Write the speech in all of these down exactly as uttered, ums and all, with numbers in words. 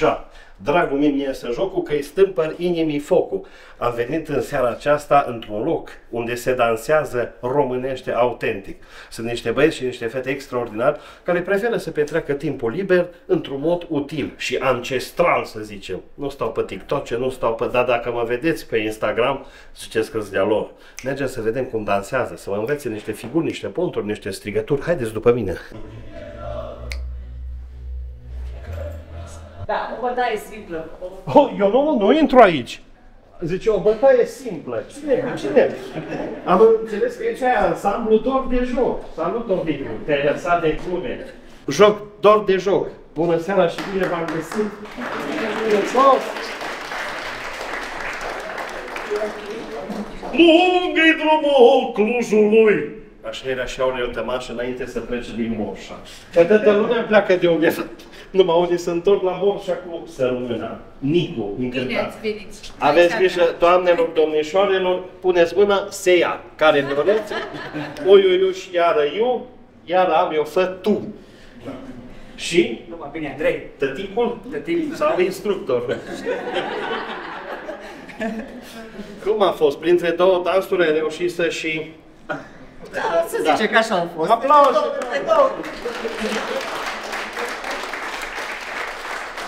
cea. Dragul meu mi este jocul că îi stâmpăr inimii focul. Am venit în seara aceasta într-un loc unde se dansează românește autentic. Sunt niște băieți și niște fete extraordinari care preferă să petreacă timpul liber într-un mod util și ancestral, să zicem. Nu stau pe TikTok, nu stau pe... Dar dacă mă vedeți pe Instagram, ziceți că-s de-a lor. Mergem să vedem cum dansează, să mă învețe niște figuri, niște ponturi, niște strigături. Haideți după mine! Da, o bătaie simplă. Oh, eu nu, nu intru aici. Zice, o bătaie simplă. Cine cu cine? Am înțeles că e cea ansamblu Dor de Joc. Salut, Ovidiu, te-ai lăsat de clube. Joc Dor de Joc. Bună seara și bine v-am găsit. Lung-i drumul Clujului. Așa era și Aurel Tămaș înainte să plece din Moșa. Că toată lumea pleacă de o viață. Numai unii se întorc la Moșa cu sărmâna. Nicu, încântat. Bine ați venit. Aveți grijă, doamnelor, domnișoarelor, puneți mâna, se ia. Care doreți? Uiuiu și iară eu, iară am eu, fă tu. Și? Numai bine, Andrei. Tăticul? Tăticul. Sau instructor. Cum a fost? Printre două dansuri ai reușit să și... Da, să zice da. Că așa a fost. Aplauze!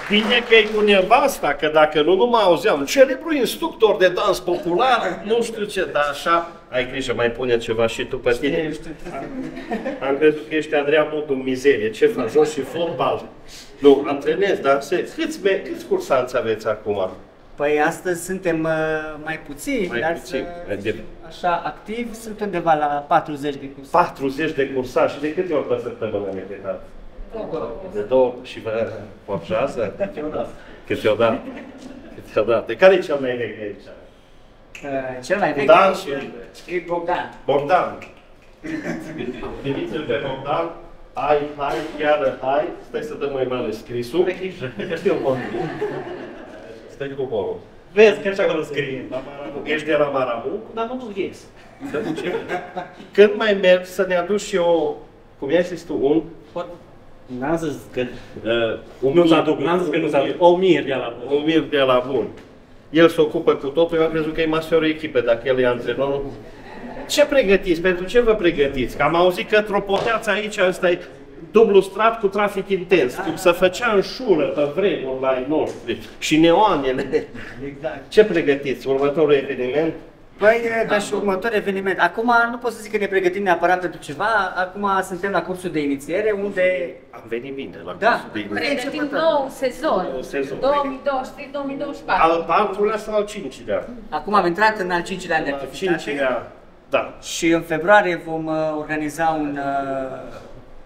Bine că e cu nevasta, că dacă nu, nu mă auzeam. Celebru instructor de dans popular, nu știu ce, dar așa... Ai grijă, mai pune ceva și tu pe tine. Știu, știu. Am, am crezut că ești Adrian Mutu în mizerie. Ce faci? Joci și fotbal. Nu, antrenez, dansez. Câți, câți cursanți aveți acum? Păi astăzi suntem uh, mai puțini, mai dar puțin. Să, așa activ, sunt undeva la patruzeci de cursari. patruzeci de cursari și de câte ori pe săptămână am repetat? De două și vă popșează? Câteodată. Câteodată. Câteodată. Care e cel mai vechi de aici? Uh, cel mai vechi e, e Bogdan. Bogdan. Primiți-l pe Bogdan. Ai, hai, chiar, hai. Stai să dăm mai mare scrisul. Știu, stai cu corul. Vezi că așa acolo scrie. Ești de la Maramuc, dar nu tu ies. Când mai mergi să ne aduci și eu, cum i-ai zis tu, un... N-am zis că nu s-a aduc, n-am zis că nu s-a aduc. O mir de la bun. O mir de la bun. El se ocupă cu totul, eu am crezut că e masorul echipă, dacă el e antrenorul. Ce pregătiți? Pentru ce vă pregătiți? Că am auzit că tropoteați aici, ăsta e... dublu strat cu trafic intens, cum se făcea în șură pe vremuri la ai noștri și neoanele. Exact. Ce pregătiți? Următorul eveniment? Păi, da, și următorul eveniment. Acum nu pot să zic că ne pregătim neapărat pentru ceva, acum suntem la cursul de inițiere, unde... Am venit bine la da. cursul de inițiere. Pregătim nou sezon, sezon. două mii douăzeci și trei două mii douăzeci și patru. Al patrulea sau al cincilea? Acum am intrat în al cincilea an de activitate. cincilea, da. Și în februarie vom organiza un...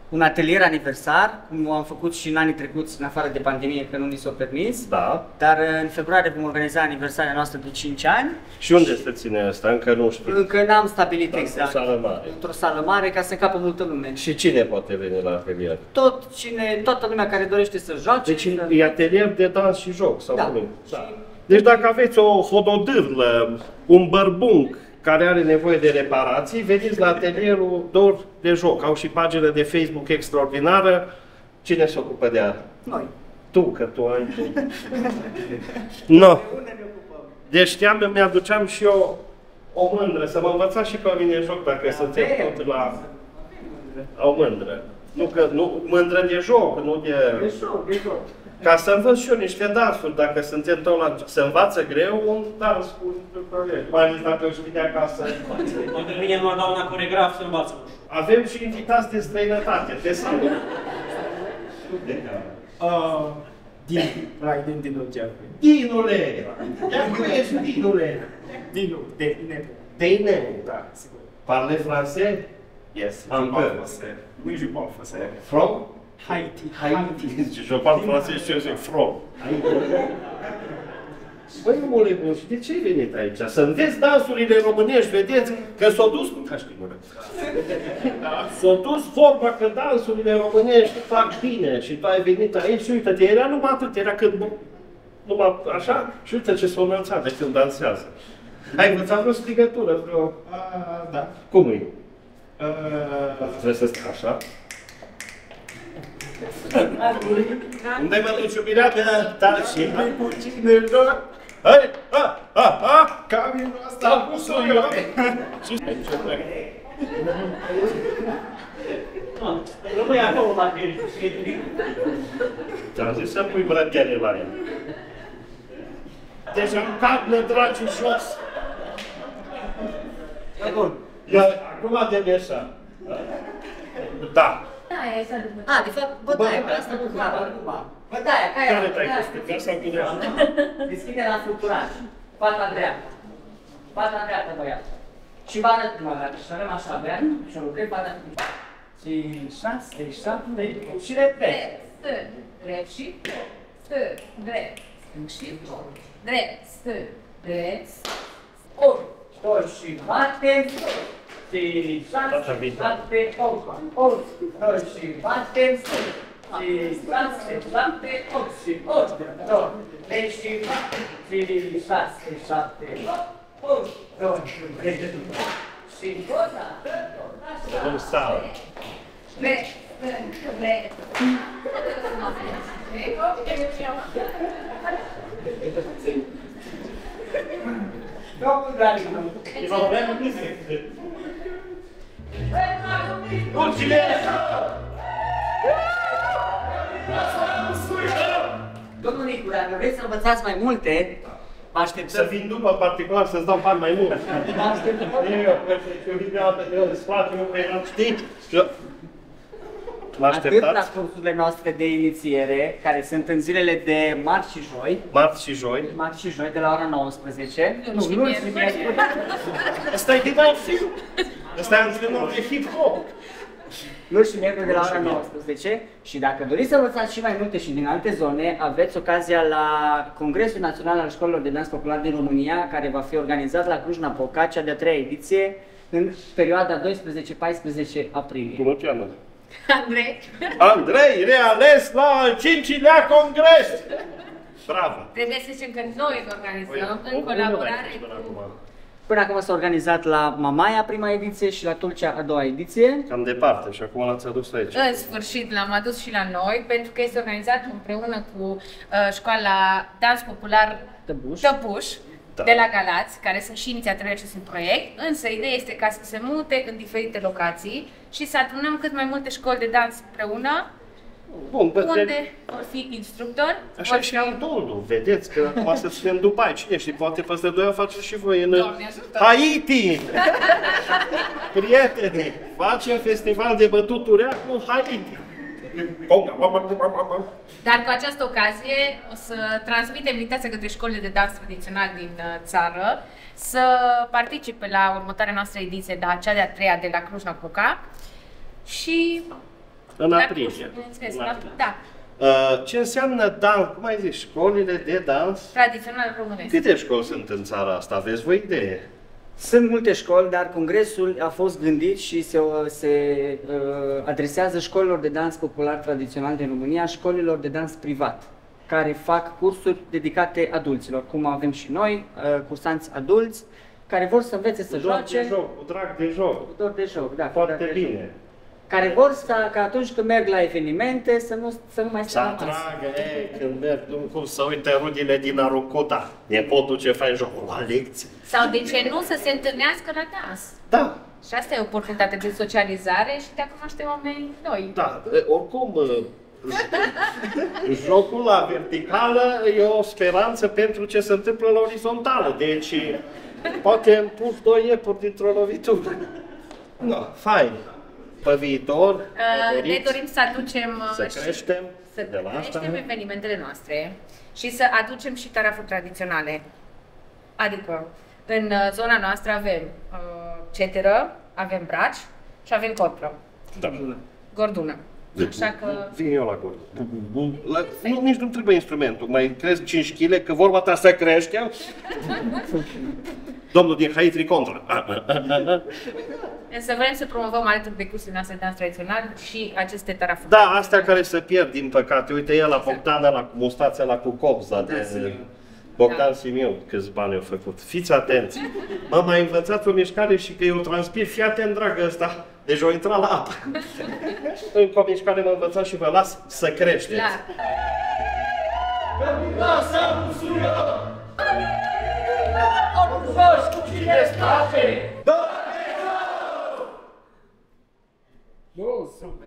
un atelier aniversar, cum am făcut și în anii trecuți, în afară de pandemie, că nu ni s-o permis. Da. Dar în februarie vom organiza aniversarea noastră de cinci ani. Și unde și... se ține asta? Încă nu știu. Încă n-am stabilit dar exact. Într-o sală mare. Într-o sală mare, ca să încapă multă lume. Și cine poate veni la atelier? Tot cine, toată lumea care dorește să joace. Deci să... e atelier de dans și joc, sau da. da. Deci dacă aveți o hododârlă, un bărbunc, care are nevoie de reparații, veniți la atelierul Dor de Joc. Au și pagină de Facebook extraordinară. Cine se ocupă de ea? Noi. Tu, că tu ai... No. Deci știam, mi-aduceam și eu o mândră, să mă învățați și pe mine joc, dacă sunteți tot la... O mândră. Nu că, nu, mândră de joc, nu de... De joc, de joc. Ca să învăț și eu niște dansuri, dacă suntem tot la... Se învață greu un dans cu colegii. Mai ales dacă își vine acasă. Poate vine numai doamna coregraf să învață. Avem și invitați de străinătate, te salut. Din, din Dinu ce-ar fi. Dinule! Dacă ești Dinule! Dinu, de Ineu. De Ineu, da, sigur. Parle francez? Yes, un peu. Oui, je parle français. From? Haiti. Haiti. Je parle francez și eu zic from. Băi, omule bun, și de ce ai venit aici? Să înveți dansurile românești, vedeți? Că s-au dus... S-au dus vorba că dansurile românești fac bine și tu ai venit aici și uite-te, era numai atât, era cât... Numai așa și uite ce s-au înălțat de când dansează. Ai învățat vreo strigătură, vreo... Da. Cum e? Trebuie să stai așa. Unde-i bătut iubirea pe tale și mai cu cineva? Hei, ha, ha, ha, caminul ăsta a pus-o eu. Rămâi acolo la ferici. Ți-am zis să pui brătele la el. Deci am cap de draci jos. Iar acum de așa. Da. Bătaia e după ce. A, de fapt, bătaia, pe asta nu clava. Bătaia, ca aia. Care te-ai căscătit sau câte așa? Deschiderea la structuraj. Pata dreaptă. Pata dreaptă, băiată. Și bană prima dată. Și avem așa, băiată. Și o lucrăm pata prima. cinci, șase, șapte, opt și repet. Drept, drept și tot. Drept, drept, și tot. Drept, drept, drept, ori. Ori și bate, șase, șapte, opt, opt, și bate, șase, șapte, opt și opt, trei și bate, șase, șapte, opt, și gota, trei, trei, Doamne, dragii mei! E vă vorbea în mine! Mulțumesc! Domnul Nicu, dacă vreți să învățați mai multe, vă așteptăm... Să vin după particular, să-ți dau bani mai mult. Vă așteptăm. Eu vin de altă greu, îți place, eu pe el, știi? Atât la cursurile noastre de inițiere, care sunt în zilele de marți și joi. Marți și joi. Marți și joi, de la ora nouăsprezece. Nu, nu, nu, ăsta e de dansing. Ăsta e antrenor de hip-hop. Luni și miercuri de la ora nouăsprezece. Și dacă doriți să învățați și mai multe și din alte zone, aveți ocazia la Congresul Național al Școlilor de Dans Popular din România, care va fi organizat la Cluj-Napoca, cea de-a treia ediție, în perioada doisprezece paisprezece aprilie. Bună. Andrei. Andrei, reales la al cincilea congres! Bravo! Trebuie să zicem că noi îl organizăm în colaborare cu... Până acum s-a organizat la Mamaia prima ediție și la Tulcea a doua ediție. Cam departe și acum l-ați adus aici. În sfârșit l-am adus și la noi pentru că este organizat împreună cu școala Dans Popular Tăbuș. Tăbuș. Da. De la Galați, care sunt și inițiatorele acestui proiect, însă ideea este ca să se mute în diferite locații și să adunăm cât mai multe școli de dans împreună, bun, unde de... vor fi instructori. Așa vor fi... și în Doldu, vedeți că acum să suntem după aia, cine știe, poate peste doi o faceți și voi în Doamne, Haiti! Prieteni, facem festival de bătut ureac în Haiti! Dar cu această ocazie o să transmitem invitația către școlile de dans tradițional din țară să participe la următoarea noastră ediție, da, cea de-a treia de la Cluj-Napoca și... În aprilie. Da. Uh, ce înseamnă dans? Cum ai zis? Școlile de dans? Tradițional românesc. Câte școli sunt în țara asta? Aveți voi idee? Sunt multe școli, dar congresul a fost gândit și se, se uh, adresează școlilor de dans popular tradițional din România, școlilor de dans privat, care fac cursuri dedicate adulților, cum avem și noi, uh, cursanți adulți, care vor să învețe să joace. Cu drag de joc, cu dor de joc, da, foarte bine. Care vor să, că atunci când merg la evenimente, să nu, să nu mai stea la masă. Să când merg, cum să uite rudile din Arucota, nepotul ce faci jocul la lecții. Sau de ce nu, să se întâlnească la dans. Da. Și asta e o oportunitate de socializare și de a cunoaște oameni noi. Da, oricum, jocul la verticală e o speranță pentru ce se întâmplă la orizontală. Deci, poate împus doi iepuri dintr-o lovitură. No, fain. Pe viitor, uh, ne dorim să aducem să creștem, să de creștem asta, evenimentele noastre și să aducem și tarafuri tradiționale. Adică, în zona noastră avem uh, ceteră, avem braci și avem cotră. Da. Gordună. Așa că... Vin eu la gordună. La... Nu, nici nu trebuie instrumentul. Mai cresc cinci kilograme, că vorba ta să crește. Domnul din Haiti contra. Însă vrem să promovăm alături de cursurile noastre de dans tradițional și aceste tarafuri. Da, astea care se pierd, din păcate. Uite, el la Bogdana, la Mustața, la Cucopza. De... Bogdan da. Simiu, câți bani au făcut. Fiți atenți! Mă, m-a învățat o mișcare și că eu transpir. Fii atent, dragă, ăsta. Deci o intra la apă. Încă o mișcare m-a învățat și vă las să creșteți. Da.